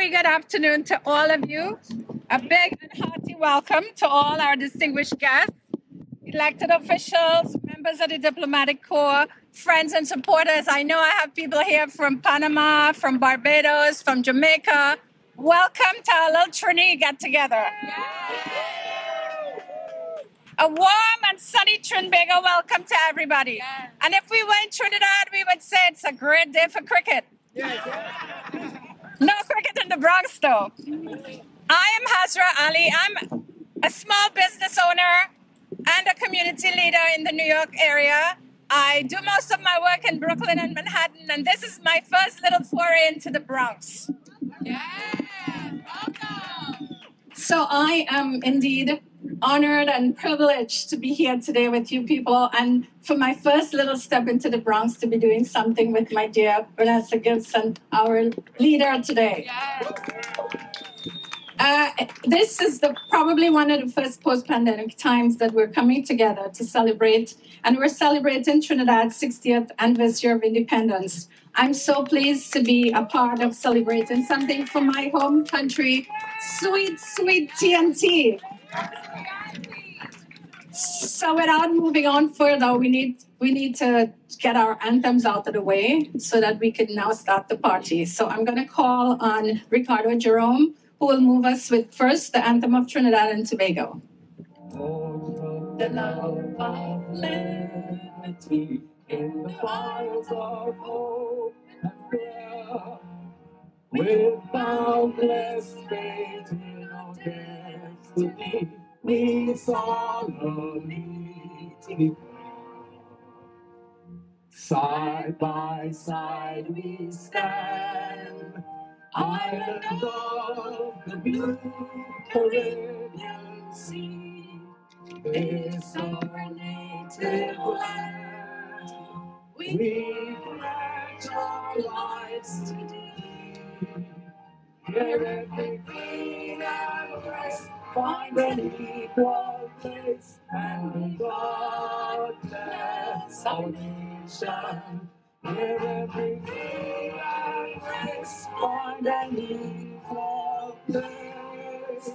very good afternoon to all of you. A big and hearty welcome to all our distinguished guests, elected officials, members of the diplomatic corps, friends and supporters. I know I have people here from Panama, from Barbados, from Jamaica. Welcome to our little Trinity get-together. A warm and sunny Trinbago welcome to everybody. Yes. And if we were in Trinidad, we would say it's a great day for cricket. Yes. No cricket in the Bronx, though. I am Hazra Ali. I'm a small business owner and a community leader in the New York area. I do most of my work in Brooklyn and Manhattan, and this is my first little foray into the Bronx. Yes. Welcome. So I am indeed honored and privileged to be here today with you people, and for my first little step into the Bronx to be doing something with my dear Vanessa Gibson, our leader today. Yes. This is probably one of the first post-pandemic times that we're coming together to celebrate, and we're celebrating Trinidad's 60th anniversary of independence. I'm so pleased to be a part of celebrating something for my home country, sweet, sweet TNT. So without moving on further, we need to get our anthems out of the way so that we can now start the party. So I'm going to call on Ricardo Jerome, who will move us with first the anthem of Trinidad and Tobago. Oh, the love of liberty in the fires of hope and prayer, with boundless faith in our destiny, we solemnly together, side by side we stand, island of the blue Caribbean sea, this our native land. We pledge our lives today, here everything and rest find an equal place, and God bless our nation. Here everything and grace find an equal place,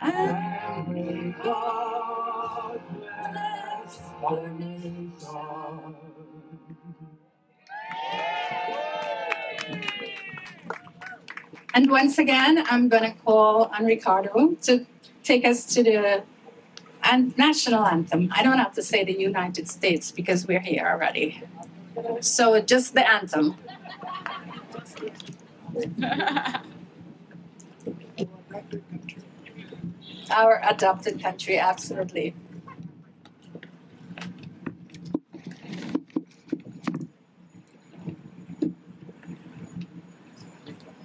and may God bless our nation. And once again, I'm going to call on Ricardo to take us to the national anthem. I don't have to say the United States because we're here already. So just the anthem. Our adopted country, absolutely.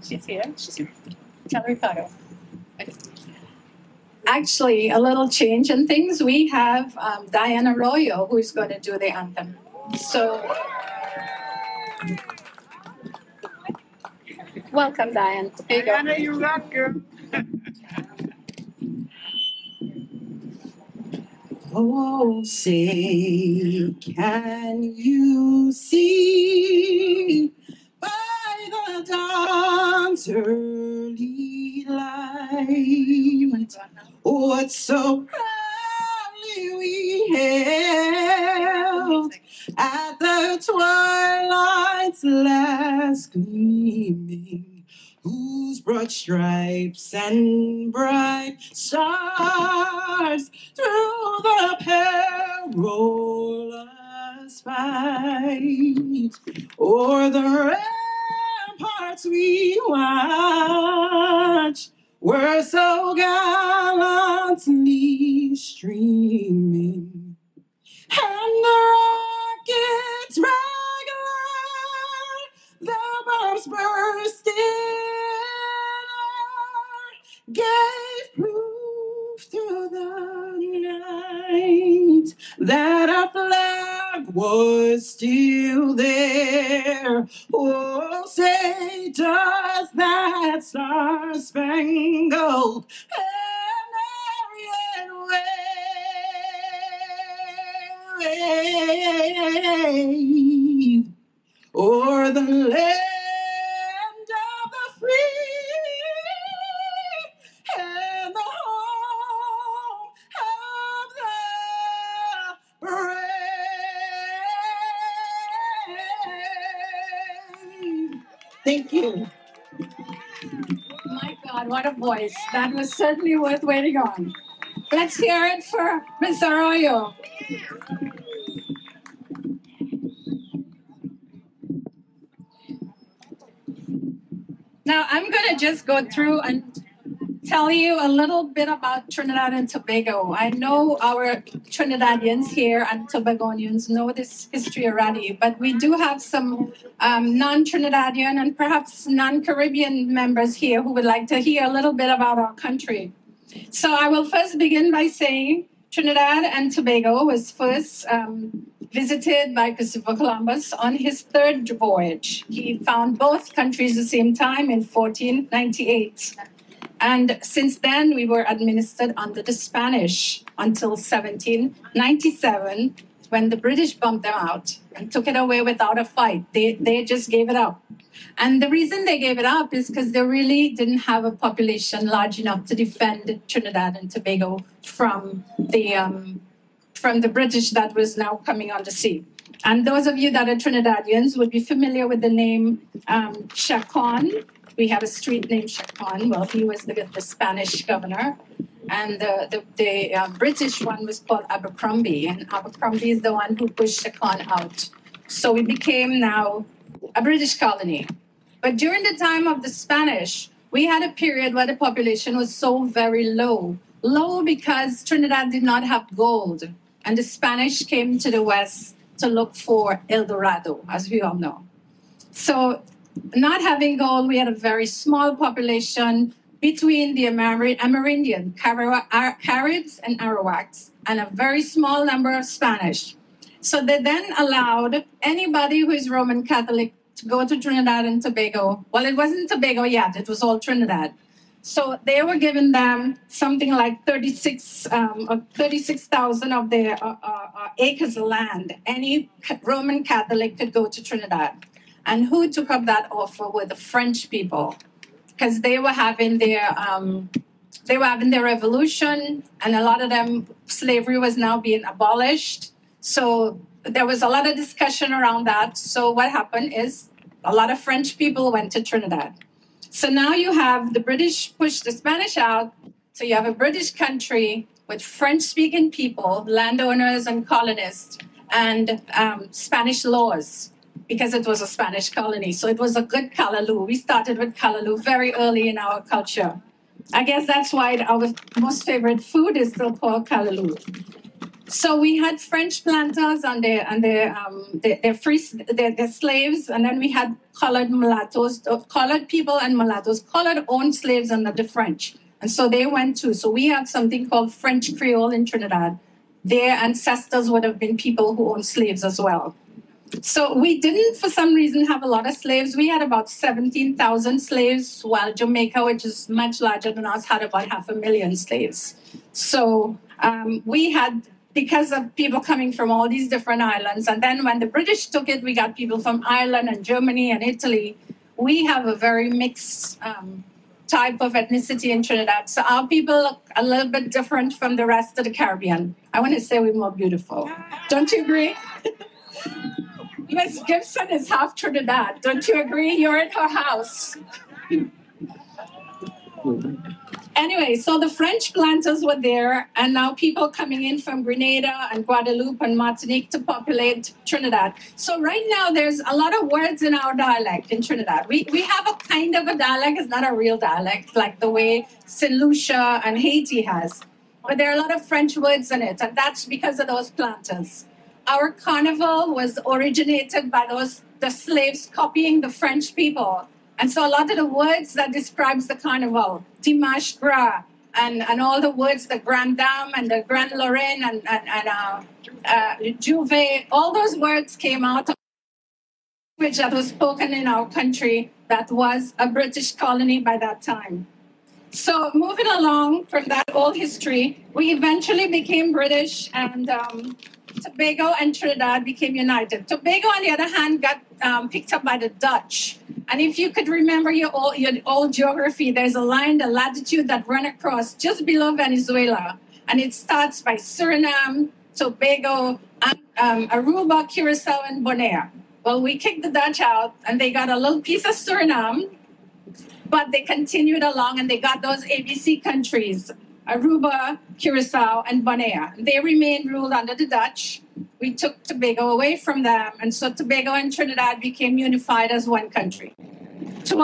She's here. She's here. Tell Ricardo. Okay. Actually, a little change in things. We have Diana Arroyo, who's going to do the anthem. So, welcome, Diane. Here you go. Diana, you rock, girl. Oh, say, can you see by the dawn's early light what so proudly we hailed at the twilight's last gleaming, whose broad stripes and bright stars through the perilous fight o'er the ramparts we watched were so gallantly streaming, and the it's regular, the bombs burst in, gave proof through the night that our flag was still there. Oh, say does that star-spangled wave o'er the land of the free Thank you. My God, what a voice. That was certainly worth waiting on. Let's hear it for Ms. Arroyo. Now, I'm going to just go through and tell you a little bit about Trinidad and Tobago. I know our Trinidadians here and Tobagonians know this history already, but we do have some non-Trinidadian and perhaps non-Caribbean members here who would like to hear a little bit about our country. So I will first begin by saying Trinidad and Tobago was first visited by Christopher Columbus on his third voyage. He found both countries at the same time in 1498. And since then, we were administered under the Spanish until 1797, when the British bumped them out and took it away without a fight. They just gave it up. And the reason they gave it up is because they really didn't have a population large enough to defend Trinidad and Tobago from the British that was now coming on the sea. And those of you that are Trinidadians would be familiar with the name Chacon. We had a street named Chacon. Well, he was the Spanish governor. And the British one was called Abercrombie. And Abercrombie is the one who pushed Chacon out. So we became now a British colony. But during the time of the Spanish, we had a period where the population was so very low. Low because Trinidad did not have gold. And the Spanish came to the West to look for El Dorado, as we all know. So not having gold, we had a very small population between the Amerindian, Caribs and Arawaks, and a very small number of Spanish. So they then allowed anybody who is Roman Catholic to go to Trinidad and Tobago. Well, it wasn't Tobago yet. It was all Trinidad. So they were giving them something like 36,000 of their acres of land. Any Roman Catholic could go to Trinidad. And who took up that offer were the French people, because they were having their revolution, and a lot of them, slavery was now being abolished. So there was a lot of discussion around that. So what happened is a lot of French people went to Trinidad. So now you have the British push the Spanish out. So you have a British country with French-speaking people, landowners and colonists, and Spanish laws, because it was a Spanish colony. So it was a good callaloo. We started with callaloo very early in our culture. I guess that's why our most favorite food is still called callaloo. So we had French planters and their slaves, and then we had colored mulattoes, colored people and mulattoes, colored owned slaves under the French. And so they went too. So we have something called French Creole in Trinidad. Their ancestors would have been people who owned slaves as well. So we didn't, for some reason, have a lot of slaves. We had about 17,000 slaves, while Jamaica, which is much larger than us, had about 500,000 slaves. So we had, because of people coming from all these different islands, and then when the British took it, we got people from Ireland and Germany and Italy. We have a very mixed type of ethnicity in Trinidad. So our people look a little bit different from the rest of the Caribbean. I want to say we're more beautiful. Don't you agree? Ms. Gibson is half Trinidad. Don't you agree? You're at her house. Anyway, so the French planters were there, and now people coming in from Grenada and Guadeloupe and Martinique to populate Trinidad. So right now, there's a lot of words in our dialect in Trinidad. We have a kind of a dialect. It's not a real dialect, like the way St. Lucia and Haiti has. But there are a lot of French words in it, and that's because of those planters. Our carnival was originated by the slaves copying the French people. And so a lot of the words that describes the carnival, Dimanche Gras, and all the words, the Grand Dame and the Grand Lorraine and Juve, all those words came out of the language that was spoken in our country that was a British colony by that time. So moving along from that old history, we eventually became British, and Tobago and Trinidad became united. Tobago, on the other hand, got picked up by the Dutch. And if you could remember your old geography, there's a line, the latitude that runs across just below Venezuela. And it starts by Suriname, Tobago, Aruba, Curacao, and Bonaire. Well, we kicked the Dutch out, and they got a little piece of Suriname, but they continued along, and they got those ABC countries, Aruba, Curacao, and Bonaire. They remained ruled under the Dutch. We took Tobago away from them, and so Tobago and Trinidad became unified as one country. Twin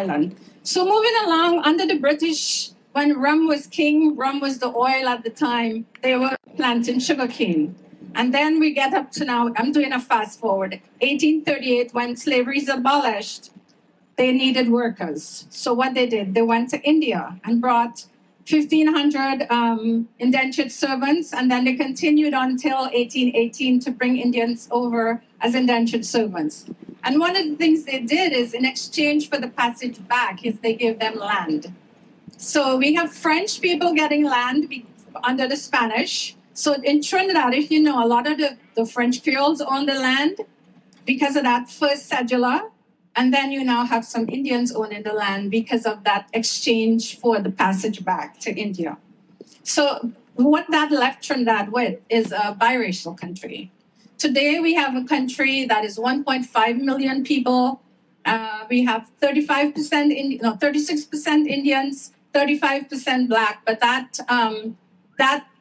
island. So moving along, under the British, when rum was king, rum was the oil at the time, they were planting sugarcane. And then we get up to now, I'm doing a fast forward, 1838, when slavery is abolished, they needed workers. So what they did, they went to India and brought 1,500 indentured servants, and then they continued until 1818 to bring Indians over as indentured servants. And one of the things they did is, in exchange for the passage back, is they gave them land. So we have French people getting land under the Spanish. So in Trinidad, if you know, a lot of the French Creoles own the land because of that first settler. And then you now have some Indians owning the land because of that exchange for the passage back to India. So what that left Trinidad with is a biracial country. Today, we have a country that is 1.5 million people. We have 36% Indians, 35% Black. But that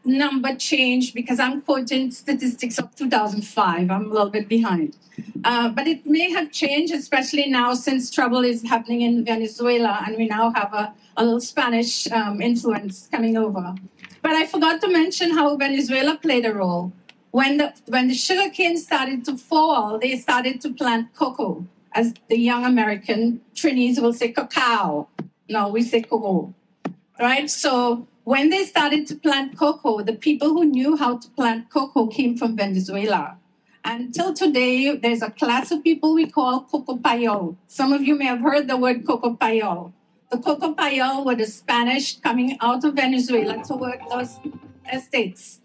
number changed because I'm quoting statistics of 2005. I'm a little bit behind. But it may have changed, especially now since trouble is happening in Venezuela, and we now have a little Spanish influence coming over. But I forgot to mention how Venezuela played a role. When the sugarcane started to fall, they started to plant cocoa. As the young American Trinis will say cacao. No, we say cocoa. Right? So when they started to plant cocoa, the people who knew how to plant cocoa came from Venezuela. And till today, there's a class of people we call cocopayol. Some of you may have heard the word cocopayol. The cocopayol were the Spanish coming out of Venezuela to work those estates.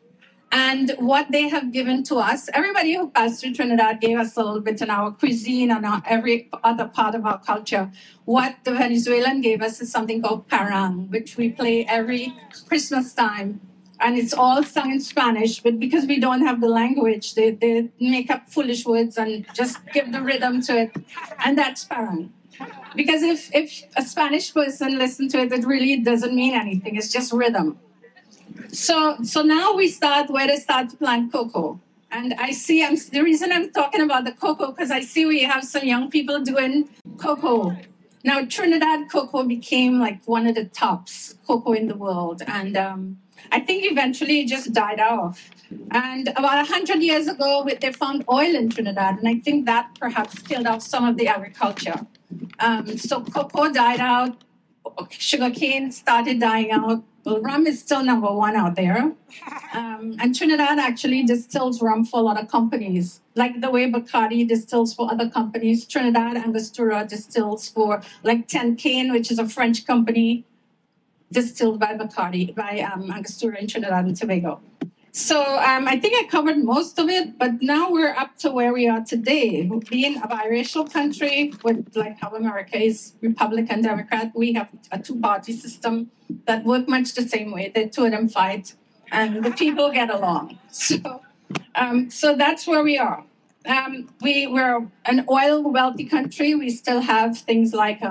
And what they have given to us, everybody who passed through Trinidad gave us a little bit in our cuisine and every other part of our culture. What the Venezuelan gave us is something called parang, which we play every Christmas time. And it's all sung in Spanish, but because we don't have the language, they make up foolish words and just give the rhythm to it. And that's parang. Because if a Spanish person listens to it, it really doesn't mean anything. It's just rhythm. So now we start where they start to plant cocoa. And I see, the reason I'm talking about the cocoa, because I see we have some young people doing cocoa. Now, Trinidad cocoa became like one of the tops cocoa in the world. And I think eventually it just died off. And about 100 years ago, they found oil in Trinidad. And I think that perhaps killed off some of the agriculture. So cocoa died out. Sugarcane started dying out. Well, rum is still number one out there. And Trinidad actually distills rum for a lot of companies. Like the way Bacardi distills for other companies, Trinidad Angostura distills for like Tenkane, which is a French company, distilled by Bacardi, by Angostura in Trinidad and Tobago. So I think I covered most of it, but now we're up to where we are today. Being a biracial country, with like how America is Republican, Democrat, we have a two-party system that work much the same way. The two of them fight, and the people get along. So that's where we are. We're an oil-wealthy country. We still have things like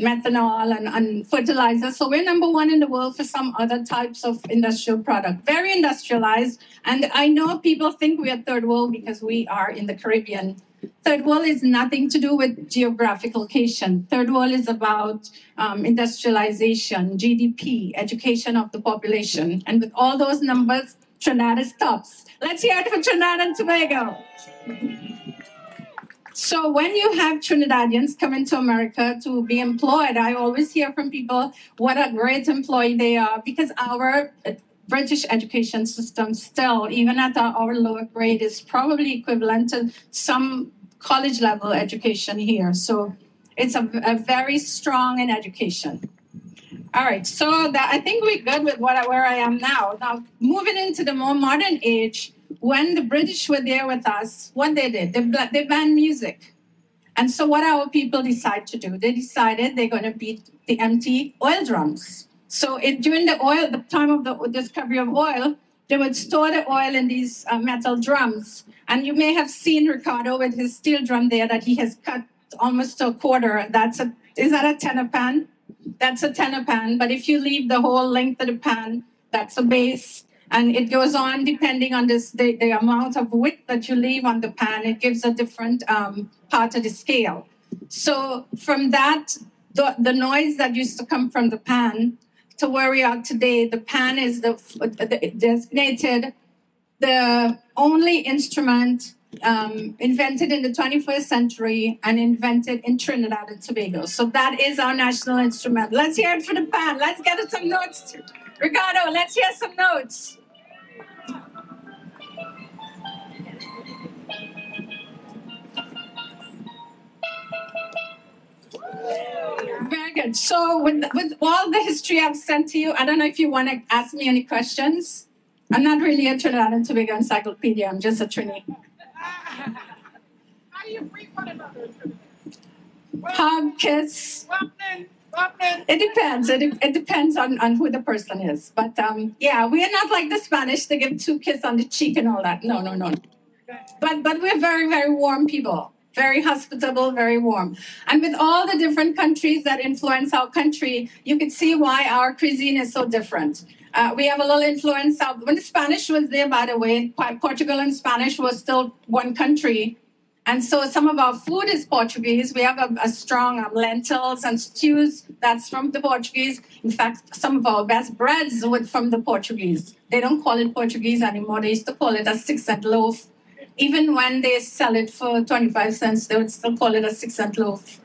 methanol and fertilizer. So we're number one in the world for some other types of industrial product. Very industrialized. And I know people think we are third world because we are in the Caribbean. Third world is nothing to do with geographic location. Third world is about industrialization, GDP, education of the population. And with all those numbers, Trinidad is tops. Let's hear it for Trinidad and Tobago. So when you have Trinidadians coming to America to be employed, I always hear from people what a great employee they are, because our British education system still, even at our lower grade, is probably equivalent to some college level education here. So it's a very strong in education. All right, so I think we're good with where I am now. Now, moving into the more modern age, when the British were there with us, what they did, they banned music. And so what our people decide to do, they decided they're going to beat the empty oil drums. So during the time of the discovery of oil, they would store the oil in these metal drums. And you may have seen Ricardo with his steel drum there that he has cut almost to a quarter. Is that a tenor pan? That's a tenor pan. But if you leave the whole length of the pan, that's a bass. And it goes on depending on this, the amount of width that you leave on the pan. It gives a different part of the scale. So from that, the noise that used to come from the pan to where we are today, the pan is designated the only instrument invented in the 21st century and invented in Trinidad and Tobago. So that is our national instrument. Let's hear it for the pan. Let's get some notes. Ricardo, let's hear some notes. Very good. So with all the history I've sent to you, I don't know if you want to ask me any questions. I'm not really a Trinidad and Tobago encyclopedia. I'm just a Trini. How do you greet one another? Hug, kiss. It depends. It depends on who the person is. But yeah, we are not like the Spanish to give two kisses on the cheek and all that. No, no, no. But we're very, very warm people. Very hospitable, very warm. And with all the different countries that influence our country, you can see why our cuisine is so different. We have a little influence of, when the Spanish was there, by the way, Portugal and Spanish was still one country. And so some of our food is Portuguese. We have a strong lentils and stews. That's from the Portuguese. In fact, some of our best breads were from the Portuguese. They don't call it Portuguese anymore. They used to call it a 6-cent loaf. Even when they sell it for 25 cents, they would still call it a 6-cent loaf.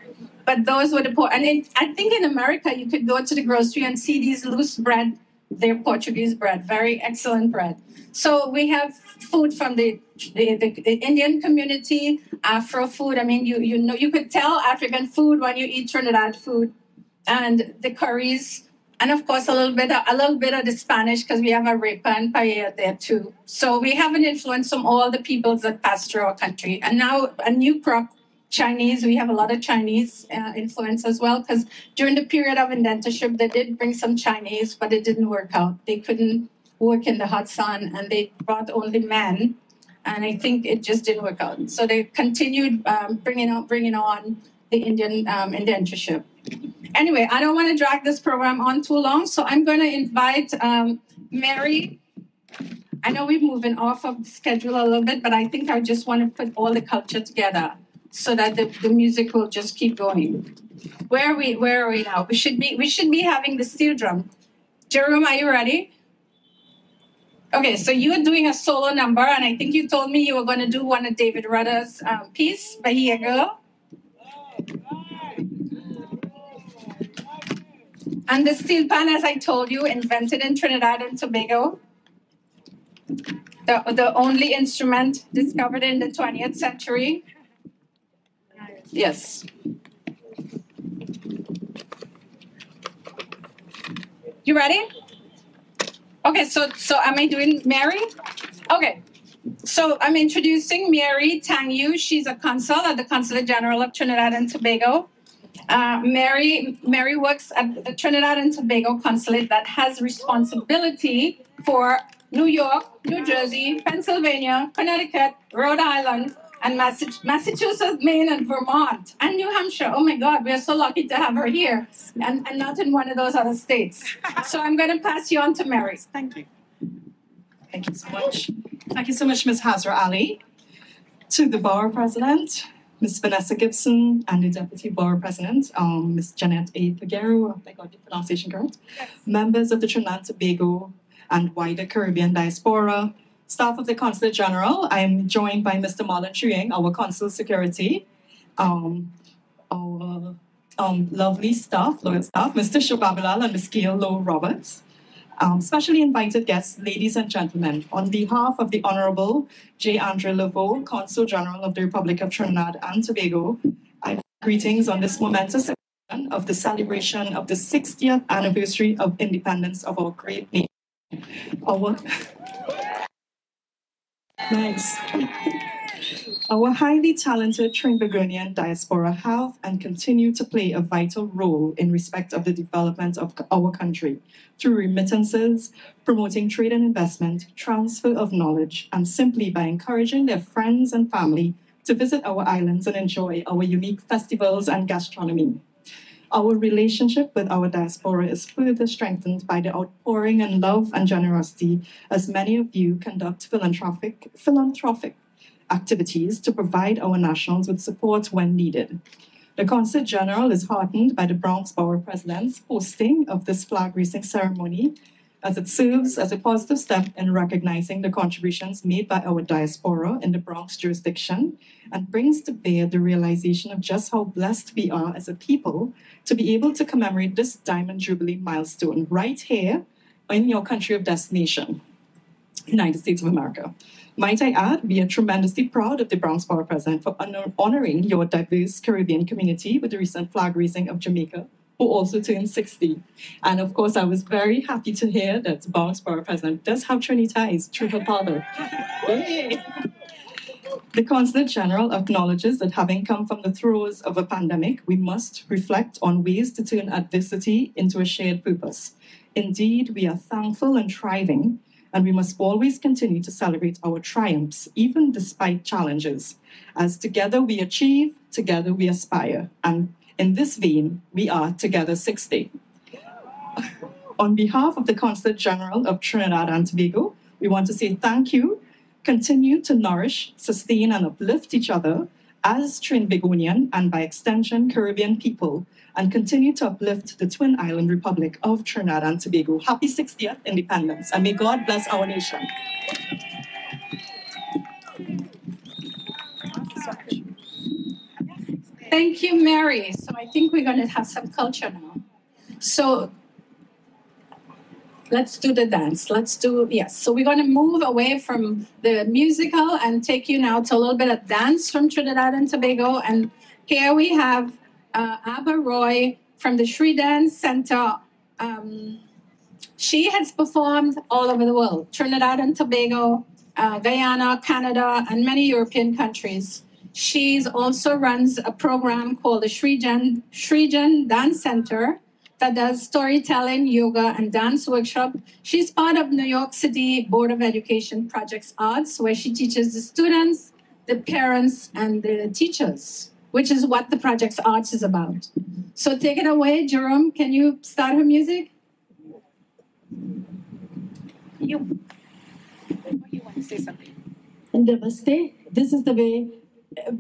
But those were the poor. And I think in America, you could go to the grocery and see these loose bread. They're Portuguese bread, very excellent bread. So we have food from the Indian community, Afro food. I mean, you know, you could tell African food when you eat Trinidad food, and the curries. And of course, a little bit of the Spanish, because we have arepa and paella there too. So we have an influence from all the peoples that pass through our country. And now a new crop, Chinese. We have a lot of Chinese influence as well, because during the period of indentureship, they did bring some Chinese, but it didn't work out. They couldn't work in the hot sun, and they brought only men. And I think it just didn't work out. So they continued bringing on the Indian indentureship. Anyway, I don't want to drag this program on too long, so I'm going to invite Mary. I know we're moving off of the schedule a little bit, but I think I just want to put all the culture together so that the music will just keep going. Where are we now? We should be having the steel drum. Jerome, are you ready? Okay, so you are doing a solo number, and I think you told me you were going to do one of David Rudder's piece, but here you go. And the steel pan, as I told you, invented in Trinidad and Tobago. The only instrument discovered in the 20th century. Yes. You ready? Okay, so am I doing Mary? Okay. So I'm introducing Mary Tang Yew. She's a consul at the Consulate General of Trinidad and Tobago. Mary works at the Trinidad and Tobago Consulate that has responsibility for New York, New Jersey, Pennsylvania, Connecticut, Rhode Island, and Massachusetts, Maine, and Vermont, and New Hampshire. Oh my God, we are so lucky to have her here, and not in one of those other states. So I'm going to pass you on to Mary. Thank you. Thank you so much. Thank you so much, Ms. Hazra Ali, to the Bar President, Ms. Vanessa Gibson, and the Deputy Bar President, Ms. Jeanette Figueroa, I got the pronunciation correct, yes. Members of the Trinidad and Tobago and wider Caribbean diaspora, staff of the Consulate General. I am joined by Mr. Marlon Triang, our Consul Security, our lovely staff, loyal staff, Mr. Shobabalala and Ms. Gail Lowe Roberts. Specially invited guests, ladies and gentlemen, on behalf of the Honorable J. Andrew Laveau, Consul General of the Republic of Trinidad and Tobago, I greetings on this momentous occasion of the celebration of the 60th anniversary of independence of our great nation. Nice. Our highly talented Trinbagonian diaspora have and continue to play a vital role in respect of the development of our country through remittances, promoting trade and investment, transfer of knowledge, and simply by encouraging their friends and family to visit our islands and enjoy our unique festivals and gastronomy. Our relationship with our diaspora is further strengthened by the outpouring and love and generosity as many of you conduct philanthropic activities to provide our nationals with support when needed. The Consul General is heartened by the Bronx Borough President's hosting of this flag-raising ceremony, as it serves as a positive step in recognizing the contributions made by our diaspora in the Bronx jurisdiction and brings to bear the realization of just how blessed we are as a people to be able to commemorate this Diamond Jubilee milestone right here in your country of destination, United States of America. Might I add, we are tremendously proud of the Bronx Borough President for honoring your diverse Caribbean community with the recent flag raising of Jamaica, who also turned 60. And of course, I was very happy to hear that the Bronx Borough President does have Trinity ties through her father. Yay. The Consulate General acknowledges that having come from the throes of a pandemic, we must reflect on ways to turn adversity into a shared purpose. Indeed, we are thankful and thriving, and we must always continue to celebrate our triumphs, even despite challenges. As together we achieve, together we aspire. And in this vein, we are Together 60. On behalf of the Consulate General of Trinidad and Tobago, we want to say thank you. Continue to nourish, sustain, and uplift each other as Trinbagonian and by extension Caribbean people, and continue to uplift the Twin Island Republic of Trinidad and Tobago. Happy 60th Independence, and may God bless our nation. Thank you, Mary. So I think we're going to have some culture now. So let's do the dance. Let's do, yes. So we're going to move away from the musical and take you now to a little bit of dance from Trinidad and Tobago. And here we have Abba Roy from the Shri Dance Center. She has performed all over the world, Trinidad and Tobago, Guyana, Canada, and many European countries. She also runs a program called the Shri Jan Dance Center that does storytelling, yoga, and dance workshop. She's part of New York City Board of Education Projects Arts, where she teaches the students, the parents, and the teachers, which is what the Projects Arts is about. So take it away, Jerome. Can you start her music? You want to say something? Namaste. This is the way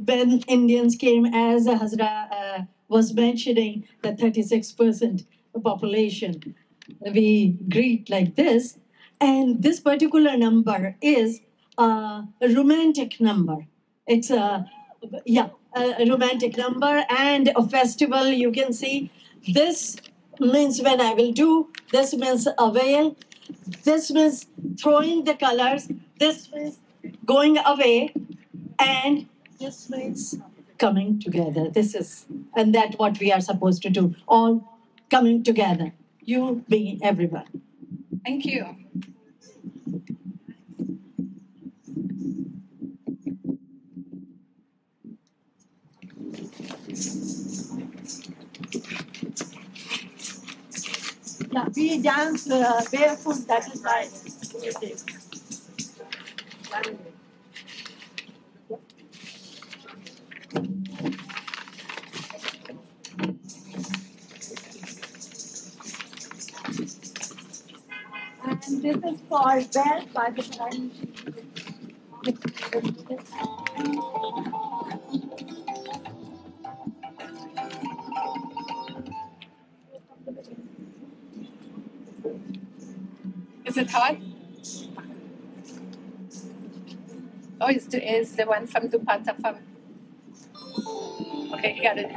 when Indians came, as Hazra was mentioning, the 36% population, we greet like this. And this particular number is a romantic number. It's a romantic number and a festival. You can see this means when I will do, this means a veil, this means throwing the colors, this means going away, and this means coming together. This is, and that's what we are supposed to do. All coming together. You, me, everyone. Thank you. Yeah, we dance barefoot, that is my music. And this is for bed by the time. Is it hot? Oh, it's the one from Dupata from. Okay, you got it.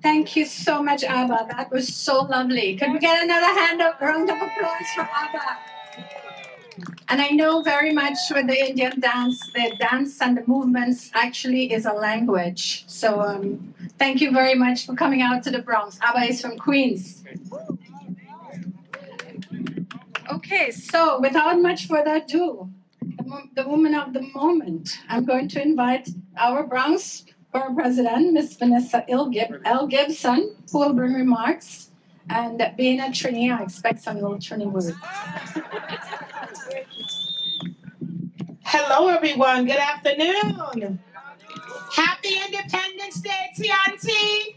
Thank you so much, Abba. That was so lovely. Could we get another round of applause for Abba? And I know very much with the Indian dance, the dance and the movements actually is a language. So thank you very much for coming out to the Bronx. Abba is from Queens. Okay, so without much further ado, the woman of the moment, I'm going to invite our Bronx Borough President, Miss Vanessa L. Gibson, who will bring remarks. And being a trainee, I expect some little trainee words. Hello, everyone. Good afternoon. Happy Independence Day, TNT,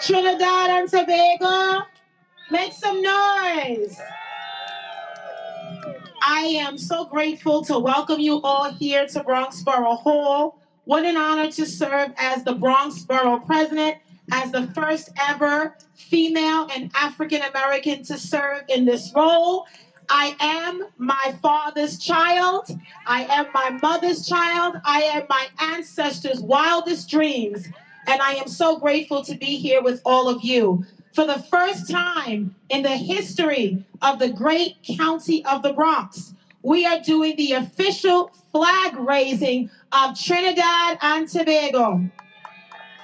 Trinidad and Tobago. Make some noise. I am so grateful to welcome you all here to Bronx Borough Hall What an honor to serve as the Bronx Borough President, as the first ever female and African American to serve in this role. I am my father's child. I am my mother's child. I am my ancestors' wildest dreams. And I am so grateful to be here with all of you. For the first time in the history of the great county of the Bronx, we are doing the official flag raising of Trinidad and Tobago,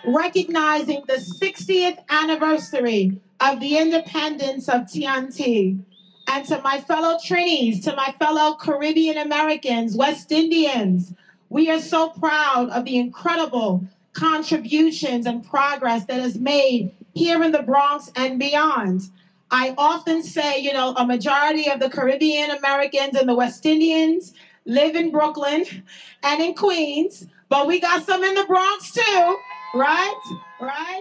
recognizing the 60th anniversary of the independence of TNT. And to my fellow Trinis, to my fellow Caribbean Americans, West Indians, we are so proud of the incredible contributions and progress that is made here in the Bronx and beyond. I often say, you know, a majority of the Caribbean Americans and the West Indians live in Brooklyn and in Queens, but we got some in the Bronx too, right?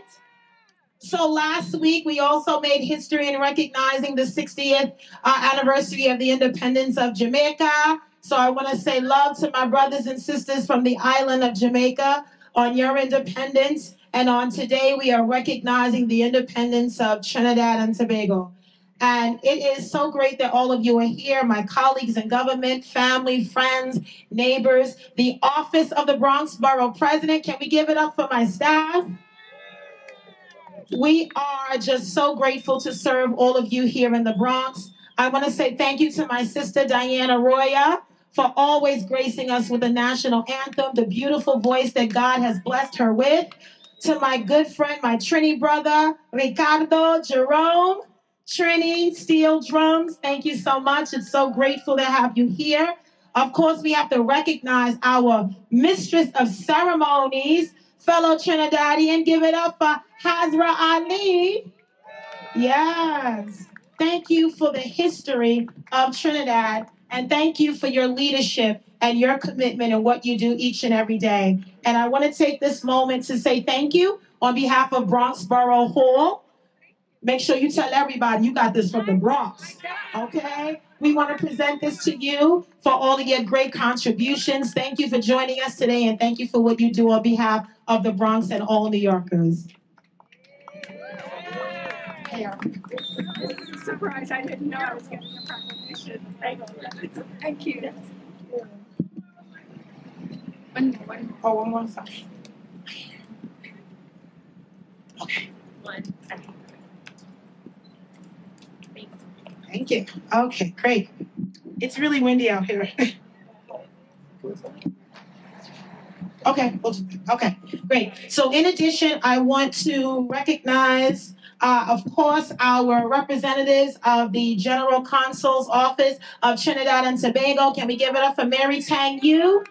So last week, we also made history in recognizing the 60th anniversary of the independence of Jamaica. So I want to say love to my brothers and sisters from the island of Jamaica on your independence. And on today, we are recognizing the independence of Trinidad and Tobago. And it is so great that all of you are here, my colleagues in government, family, friends, neighbors, the office of the Bronx Borough President. Can we give it up for my staff? We are just so grateful to serve all of you here in the Bronx. I want to say thank you to my sister, Diana Arroyo, for always gracing us with the national anthem, the beautiful voice that God has blessed her with. To my good friend, my Trini brother, Ricardo, Jerome, Trini, steel drums. Thank you so much. It's so grateful to have you here. Of course, we have to recognize our mistress of ceremonies, fellow Trinidadian. Give it up for Hazra Ali. Yes. Thank you for the history of Trinidad, and thank you for your leadership and your commitment and what you do each and every day. And I want to take this moment to say thank you on behalf of Bronx Borough Hall. Make sure you tell everybody you got this from the Bronx, okay? We want to present this to you for all of your great contributions. Thank you for joining us today, and thank you for what you do on behalf of the Bronx and all New Yorkers. Yeah. This is a surprise. I didn't know I was getting a proclamation. Thank you. One more. Oh, one more. Sorry. Okay. One. Thank you. Okay, great. It's really windy out here. Okay, okay, great. So in addition, I want to recognize, of course, our representatives of the General Consul's Office of Trinidad and Tobago. Can we give it up for Mary Tang Yew?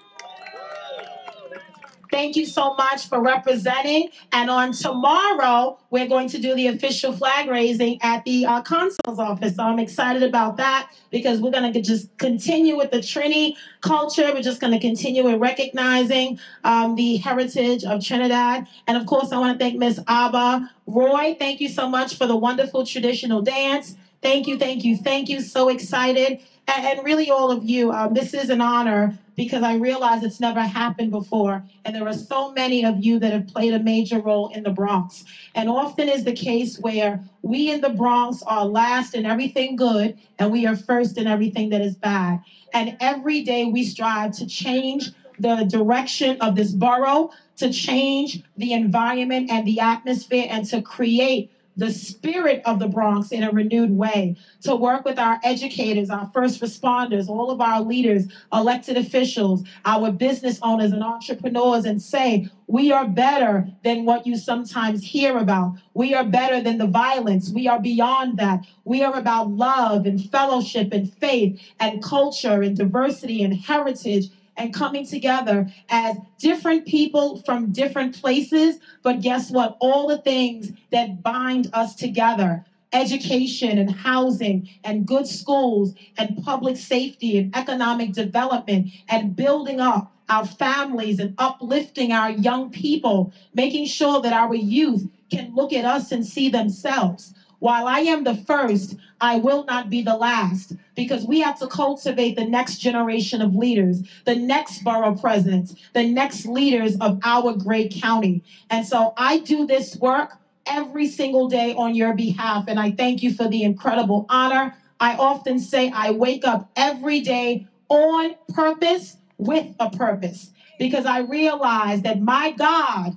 Thank you so much for representing. And on tomorrow, we're going to do the official flag raising at the consul's office. So I'm excited about that because we're going to just continue with the Trini culture. We're just going to continue with recognizing the heritage of Trinidad. And of course, I want to thank Miss Abba Roy. Thank you so much for the wonderful traditional dance. Thank you, thank you, thank you. So excited. And really all of you, this is an honor because I realize it's never happened before. And there are so many of you that have played a major role in the Bronx. And often is the case where we in the Bronx are last in everything good and we are first in everything that is bad. And every day we strive to change the direction of this borough, to change the environment and the atmosphere, and to create the spirit of the Bronx in a renewed way, to work with our educators, our first responders, all of our leaders, elected officials, our business owners and entrepreneurs, and say, we are better than what you sometimes hear about. We are better than the violence. We are beyond that. We are about love and fellowship and faith and culture and diversity and heritage, and coming together as different people from different places. But guess what? All the things that bind us together, education and housing and good schools and public safety and economic development and building up our families and uplifting our young people, making sure that our youth can look at us and see themselves. While I am the first, I will not be the last, because we have to cultivate the next generation of leaders, the next borough presidents, the next leaders of our great county. And so I do this work every single day on your behalf, and I thank you for the incredible honor. I often say I wake up every day on purpose with a purpose, because I realize that my God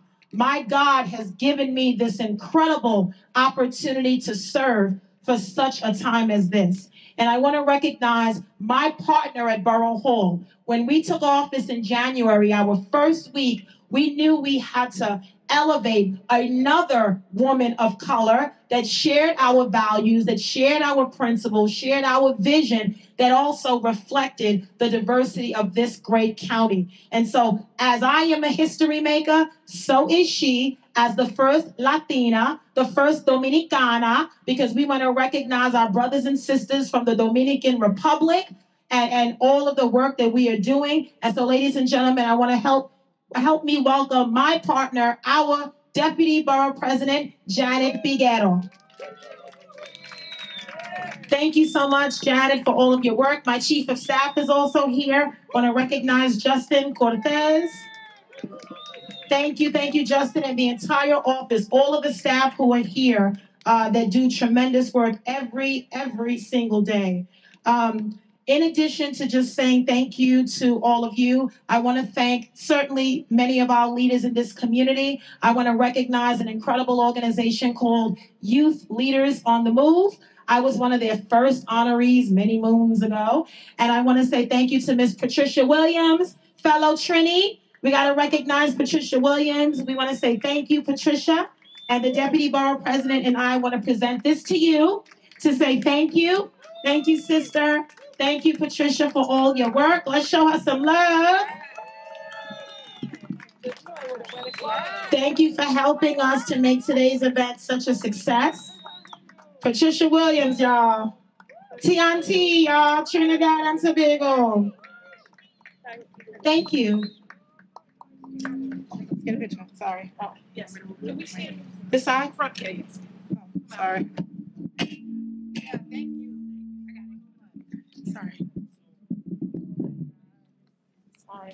has given me this incredible opportunity to serve for such a time as this. And I want to recognize my partner at Borough Hall. When we took office in January, our first week, we knew we had to elevate another woman of color that shared our values, that shared our principles, shared our vision, that also reflected the diversity of this great county. And so as I am a history maker, so is she, as the first Latina, the first Dominicana, because we want to recognize our brothers and sisters from the Dominican Republic and all of the work that we are doing. And so, ladies and gentlemen, I want to help me welcome my partner, our Deputy Borough President, Jeanette Figueroa. Thank you so much, Jeanette, for all of your work. My Chief of Staff is also here. I want to recognize Justin Cortez. Thank you, Justin, and the entire office, all of the staff who are here that do tremendous work every single day. In addition to just saying thank you to all of you, I want to thank certainly many of our leaders in this community. I want to recognize an incredible organization called Youth Leaders on the Move. I was one of their first honorees many moons ago. And I want to say thank you to Miss Patricia Williams, fellow Trini. We got to recognize Patricia Williams. We want to say thank you, Patricia. And the Deputy Borough President and I want to present this to you to say thank you. Thank you, sister. Thank you, Patricia, for all your work. Let's show her some love. Thank you for helping us to make today's event such a success. Patricia Williams, y'all. TNT, y'all. Trinidad and Tobago. Thank you. Let's get a picture. Sorry. Oh, yes. Can we see this side? Front case. Oh, sorry. Yeah, thank you. Sorry. Sorry.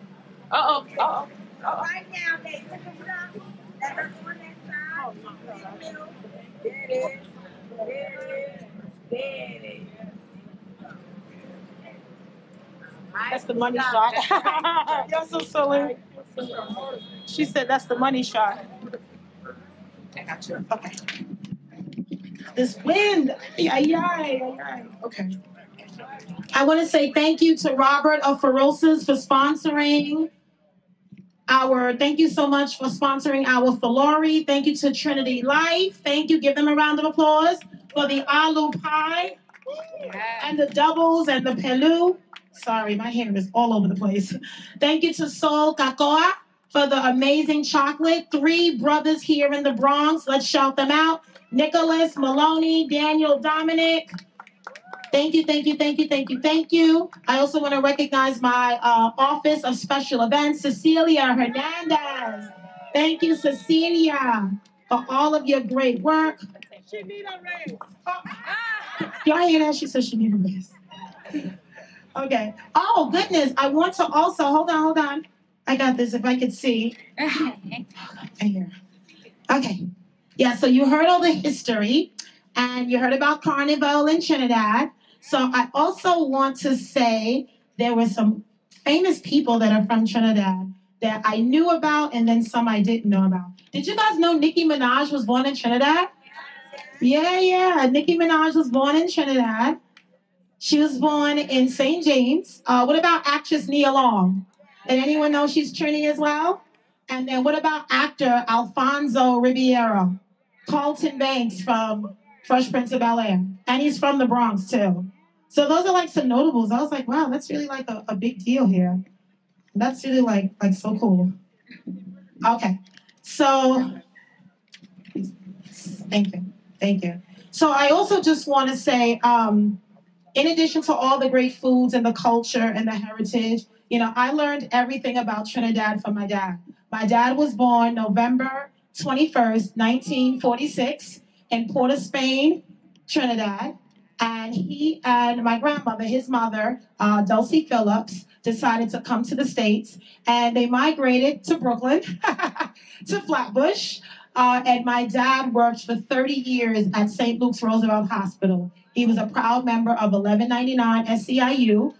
Uh-oh, uh-oh. Right now, they took it up. That hurts on that side. Middle. There it is. There it is. There it is. That's the money shot. You're so silly. She said that's the money shot. I got you. Okay. This wind. Okay. I want to say thank you to Robert Feroces for sponsoring our, thank you so much for sponsoring our Filori. Thank you to Trinity Life. Thank you. Give them a round of applause for the aloo pie and the doubles and the pelu. Sorry, my hair is all over the place. Thank you to Sol Kakoa for the amazing chocolate. Three brothers here in the Bronx. Let's shout them out. Nicholas Maloney, Daniel Dominic. Thank you, thank you, thank you, thank you, thank you. I also want to recognize my Office of Special Events, Cecilia Hernandez. Thank you, Cecilia, for all of your great work. She need a raise. Y'all hear that? She said she need a raise. Okay. Oh, goodness. I want to also, hold on. I got this, if I could see. Okay. Yeah, so you heard all the history. And you heard about Carnival in Trinidad. So I also want to say there were some famous people that are from Trinidad that I knew about and then some I didn't know about. Did you guys know Nicki Minaj was born in Trinidad? Yeah. Nicki Minaj was born in Trinidad. She was born in St. James. What about actress Nia Long? Did anyone know she's Trini as well? And then what about actor Alfonso Ribeiro? Carlton Banks from Fresh Prince of Bel-Air. And he's from the Bronx, too. So those are like some notables. I was like, wow, that's really like a big deal here. That's really like so cool. Okay. So thank you. Thank you. So I also just want to say, in addition to all the great foods and the culture and the heritage, you know, I learned everything about Trinidad from my dad. My dad was born November 21st, 1946 in Port of Spain, Trinidad. And he and my grandmother, his mother, Dulcie Phillips, decided to come to the States. And they migrated to Brooklyn, to Flatbush. And my dad worked for 30 years at St. Luke's Roosevelt Hospital. He was a proud member of 1199 SCIU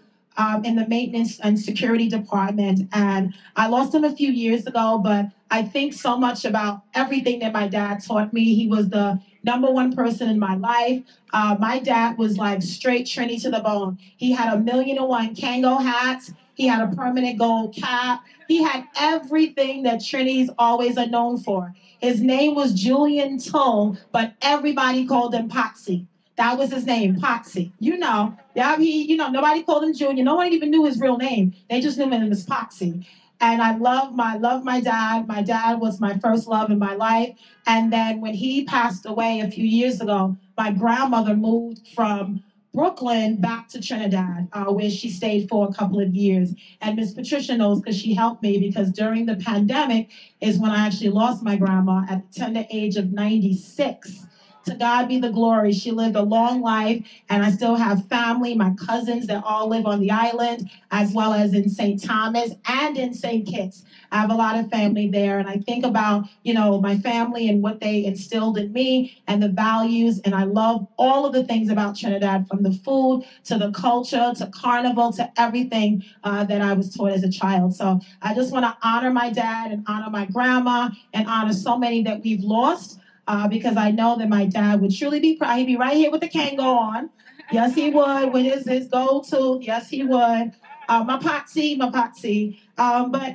in the maintenance and security department. And I lost him a few years ago, but I think so much about everything that my dad taught me. He was the #1 person in my life. My dad was like straight Trini to the bone. He had 1,000,001 Kango hats. He had a permanent gold cap. He had everything that Trinis always are known for. His name was Julian Tull, but everybody called him Poxy. That was his name, Poxy. You know, yeah, nobody called him Junior. No one even knew his real name. They just knew him as Poxy. And I love my dad. My dad was my first love in my life. And then when he passed away a few years ago, my grandmother moved from Brooklyn back to Trinidad, where she stayed for a couple of years. And Miss Patricia knows because she helped me, because during the pandemic is when I actually lost my grandma at the tender age of 96. To God be the glory. She lived a long life, and I still have family, my cousins that all live on the island, as well as in St. Thomas and in St. Kitts. I have a lot of family there, and I think about, you know, my family and what they instilled in me and the values, and I love all of the things about Trinidad, from the food to the culture to carnival to everything that I was taught as a child. So I just want to honor my dad and honor my grandma and honor so many that we've lost. Because I know that my dad would truly be proud. He'd be right here with the Kango on. Yes, he would. With his gold tooth. Yes, he would. My Poxy. But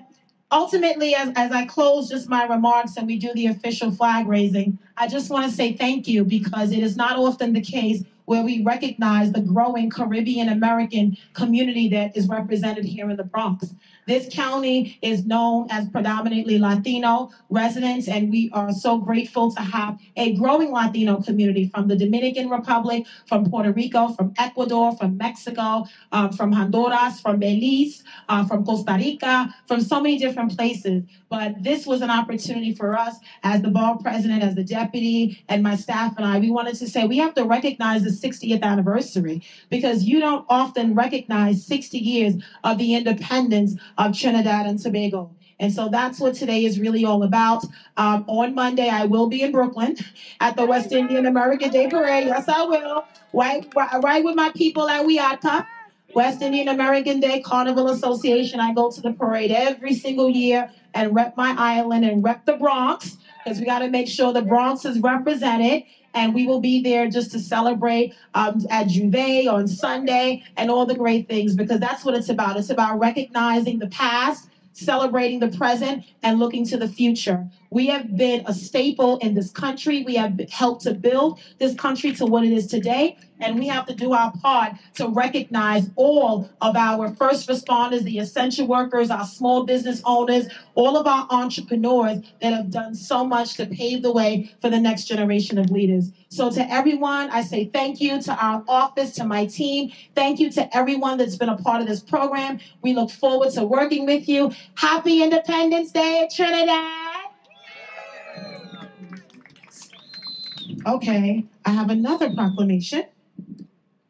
ultimately, as I close just my remarks and we do the official flag raising, I just want to say thank you, because it is not often the case where we recognize the growing Caribbean American community that is represented here in the Bronx. This county is known as predominantly Latino residents, and we are so grateful to have a growing Latino community from the Dominican Republic, from Puerto Rico, from Ecuador, from Mexico, from Honduras, from Belize, from Costa Rica, from so many different places. But this was an opportunity for us as the bar president, as the deputy, and my staff and I, we wanted to say we have to recognize the 60th anniversary, because you don't often recognize 60 years of the independence of Trinidad and Tobago. And so that's what today is really all about. On Monday, I will be in Brooklyn at the West Indian American Day Parade. Yes, I will. Right with my people at WIACA, West Indian American Day Carnival Association. I go to the parade every single year and rep my island and rep the Bronx, because we got to make sure the Bronx is represented. And we will be there just to celebrate at Juve on Sunday and all the great things, because that's what it's about. It's about recognizing the past, celebrating the present, and looking to the future. We have been a staple in this country. We have helped to build this country to what it is today, and we have to do our part to recognize all of our first responders, the essential workers, our small business owners, all of our entrepreneurs that have done so much to pave the way for the next generation of leaders. So to everyone, I say thank you. To our office, to my team, thank you to everyone that's been a part of this program. We look forward to working with you. Happy Independence Day at Trinidad. Okay, I have another proclamation.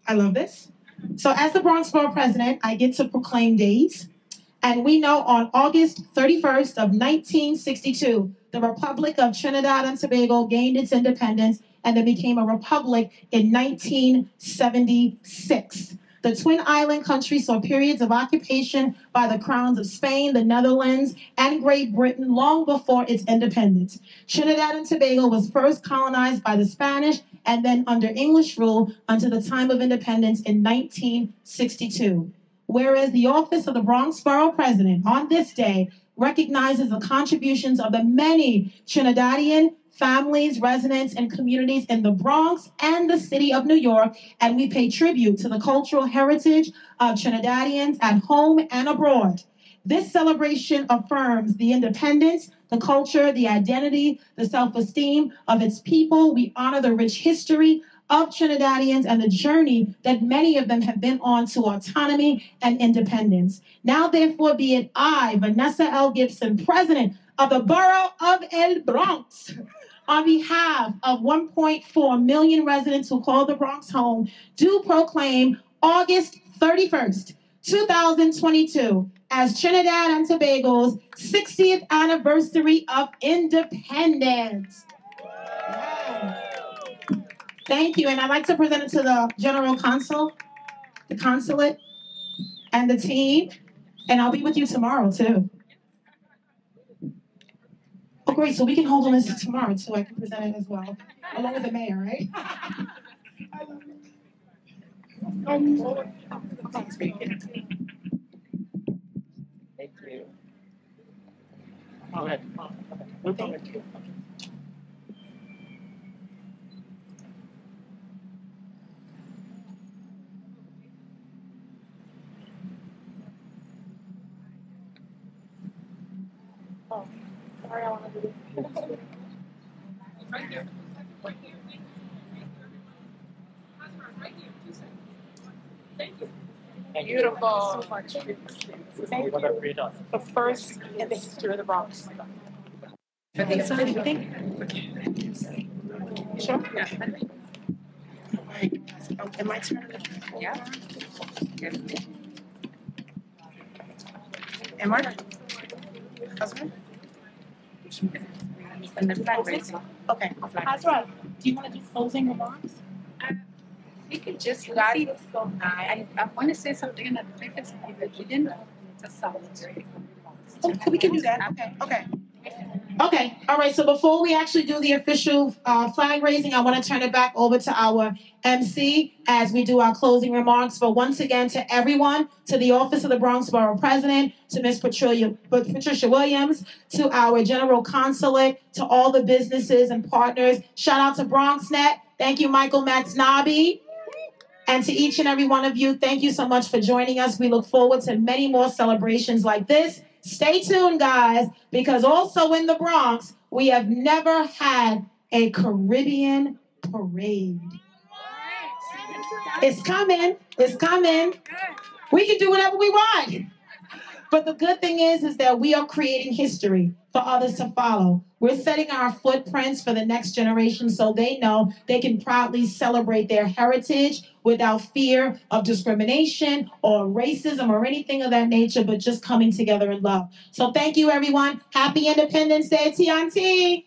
I love this. So as the Bronx Borough President, I get to proclaim days. And we know on August 31st of 1962, the Republic of Trinidad and Tobago gained its independence, and it became a republic in 1976. The Twin Island country saw periods of occupation by the crowns of Spain, the Netherlands, and Great Britain long before its independence. Trinidad and Tobago was first colonized by the Spanish and then under English rule until the time of independence in 1962. Whereas the office of the Bronx Borough President on this day recognizes the contributions of the many Trinidadian, families, residents, and communities in the Bronx and the city of New York, and we pay tribute to the cultural heritage of Trinidadians at home and abroad. This celebration affirms the independence, the culture, the identity, the self-esteem of its people. We honor the rich history of Trinidadians and the journey that many of them have been on to autonomy and independence. Now, therefore, be it I, Vanessa L. Gibson, President of the Borough of El Bronx, on behalf of 1.4 million residents who call the Bronx home, do proclaim August 31st, 2022, as Trinidad and Tobago's 60th anniversary of independence. Wow. Thank you, and I'd like to present it to the General Consul, the Consulate, and the team, and I'll be with you tomorrow, too. Oh, great, so we can hold on this to tomorrow, too. I can present it as well, along with the mayor, right? Thank you. All right. Thank you. Sorry, I want to do this. Right here. Right here. Right here. Thank you. Beautiful. Thank you so much. Thank you. The first in the history of the Bronx. I think so. You think? Sure? Yeah. Am I turning? Yeah. Am I? Husband? And then fundraising. Okay. Hazra, do you want to do closing remarks? We could just got it so high. I want to say something that I think it's that we didn't just celebrate. We can do that. Okay. Okay. Okay. All right. So before we actually do the official flag raising, I want to turn it back over to our MC as we do our closing remarks. But once again, to everyone, to the Office of the Bronx Borough President, to Ms. Patricia Williams, to our General Consulate, to all the businesses and partners. Shout out to BronxNet. Thank you, Michael Matznabi. And to each and every one of you, thank you so much for joining us. We look forward to many more celebrations like this. Stay tuned, guys, because also in the Bronx, we have never had a Caribbean parade. It's coming. It's coming. We can do whatever we want. But the good thing is that we are creating history for others to follow. We're setting our footprints for the next generation so they know they can proudly celebrate their heritage without fear of discrimination or racism or anything of that nature, but just coming together in love. So thank you, everyone. Happy Independence Day, TNT.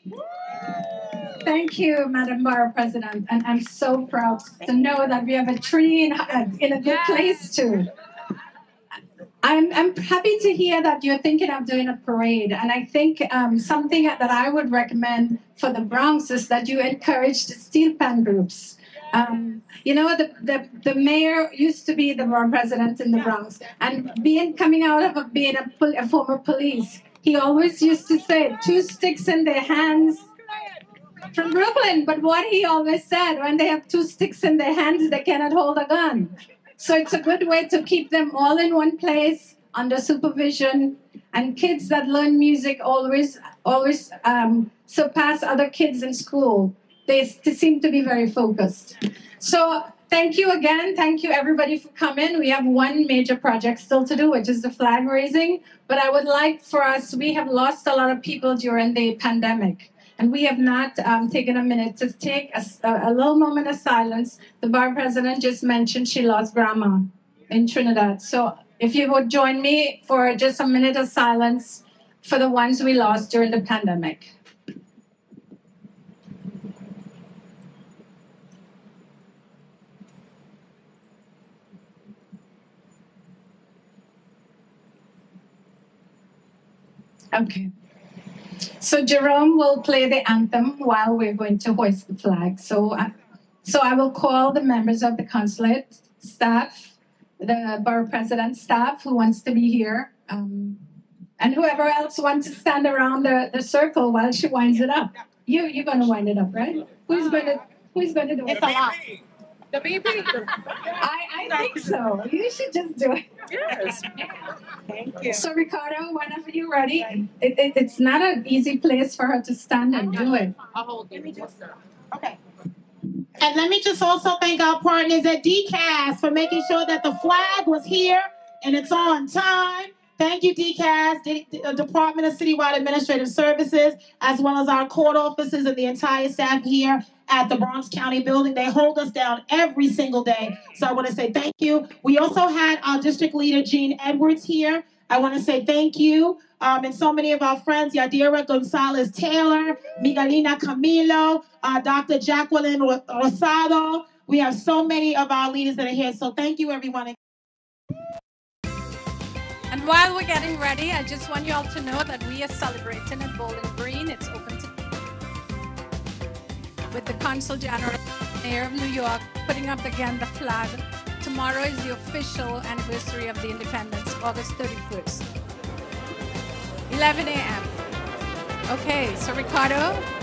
Thank you, Madam Borough President. And I'm so proud to know that we have a Trini in a good place, too. I'm happy to hear that you're thinking of doing a parade, and I think something that I would recommend for the Bronx is that you encourage the steel pan groups. You know, the mayor used to be the borough president in the Bronx, and coming out of being a former police, he always used to say, two sticks in their hands. From Brooklyn, but what he always said, when they have two sticks in their hands, they cannot hold a gun. So it's a good way to keep them all in one place, under supervision. And kids that learn music always surpass other kids in school. They seem to be very focused. So thank you again. Thank you, everybody, for coming. We have one major project still to do, which is the flag raising. But I would like for us, we have lost a lot of people during the pandemic. And we have not taken a minute to take a little moment of silence. The Borough President just mentioned she lost Grandma in Trinidad. So if you would join me for just a minute of silence for the ones we lost during the pandemic. Okay. So Jerome will play the anthem while we're going to hoist the flag. So I will call the members of the consulate staff, the borough president's staff who wants to be here, and whoever else wants to stand around the circle while she winds it up. You're gonna wind it up, right? Who's gonna do it? It's a lot. The baby. I think so. You should just do it. Yes. Thank you. So Ricardo, whenever you're ready, it's not an easy place for her to stand and do it. I'll hold it. Okay. And let me just also thank our partners at DCAS for making sure that the flag was here and it's on time. Thank you, DCAS, the Department of Citywide Administrative Services, as well as our court offices and the entire staff here at the Bronx County building. They hold us down every single day. So I want to say thank you. We also had our district leader, Jean Edwards, here. I want to say thank you. And so many of our friends, Yadira Gonzalez-Taylor, Miguelina Camilo, Dr. Jacqueline Rosado. We have so many of our leaders that are here. So thank you, everyone. And while we're getting ready, I just want you all to know that we are celebrating at Bowling Green. It's open to with the Consul General, Mayor of New York, putting up again the flag. Tomorrow is the official anniversary of the independence, August 31st, 11 a.m. Okay, so Ricardo.